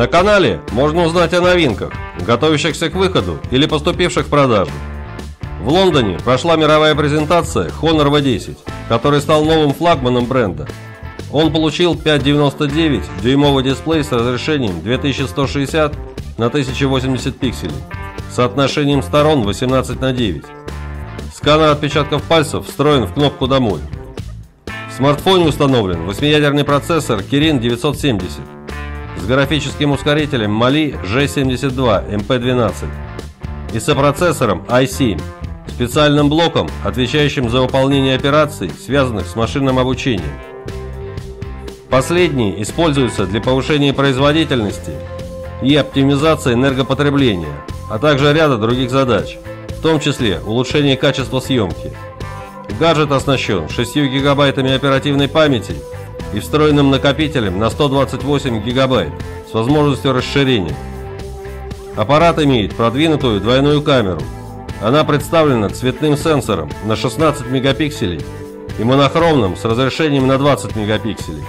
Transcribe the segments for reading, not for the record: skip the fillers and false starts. На канале можно узнать о новинках, готовящихся к выходу или поступивших в продажу. В Лондоне прошла мировая презентация Honor V10, который стал новым флагманом бренда. Он получил 5,99-дюймовый дисплей с разрешением 2160 на 1080 пикселей, соотношением сторон 18:9. Сканер отпечатков пальцев встроен в кнопку «Домой». В смартфоне установлен 8-ядерный процессор Kirin 970 с графическим ускорителем Mali-G72 MP12 и сопроцессором i7, специальным блоком, отвечающим за выполнение операций, связанных с машинным обучением. Последние используются для повышения производительности и оптимизации энергопотребления, а также ряда других задач, в том числе улучшение качества съемки. Гаджет оснащен 6 гигабайтами оперативной памяти и встроенным накопителем на 128 гигабайт с возможностью расширения. Аппарат имеет продвинутую двойную камеру. Она представлена цветным сенсором на 16 мегапикселей и монохромным с разрешением на 20 мегапикселей.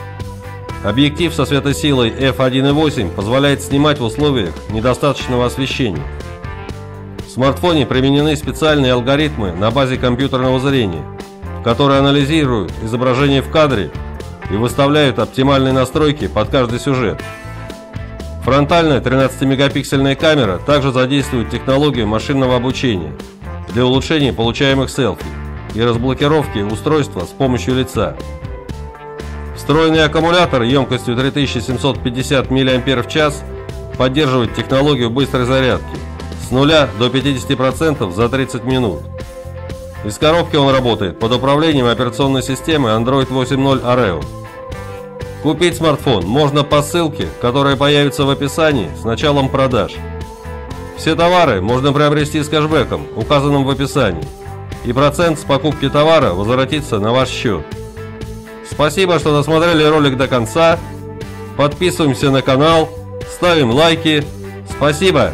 Объектив со светосилой f1.8 позволяет снимать в условиях недостаточного освещения. В смартфоне применены специальные алгоритмы на базе компьютерного зрения, которые анализируют изображение в кадре и выставляют оптимальные настройки под каждый сюжет. Фронтальная 13-мегапиксельная камера также задействует технологию машинного обучения для улучшения получаемых селфи и разблокировки устройства с помощью лица. Встроенный аккумулятор емкостью 3750 мАч поддерживает технологию быстрой зарядки с 0 до 50% за 30 минут. Из коробки он работает под управлением операционной системы Android 8.0 Oreo. Купить смартфон можно по ссылке, которая появится в описании с началом продаж. Все товары можно приобрести с кэшбэком, указанным в описании, и процент с покупки товара возвратится на ваш счет. Спасибо, что досмотрели ролик до конца. Подписываемся на канал, ставим лайки. Спасибо!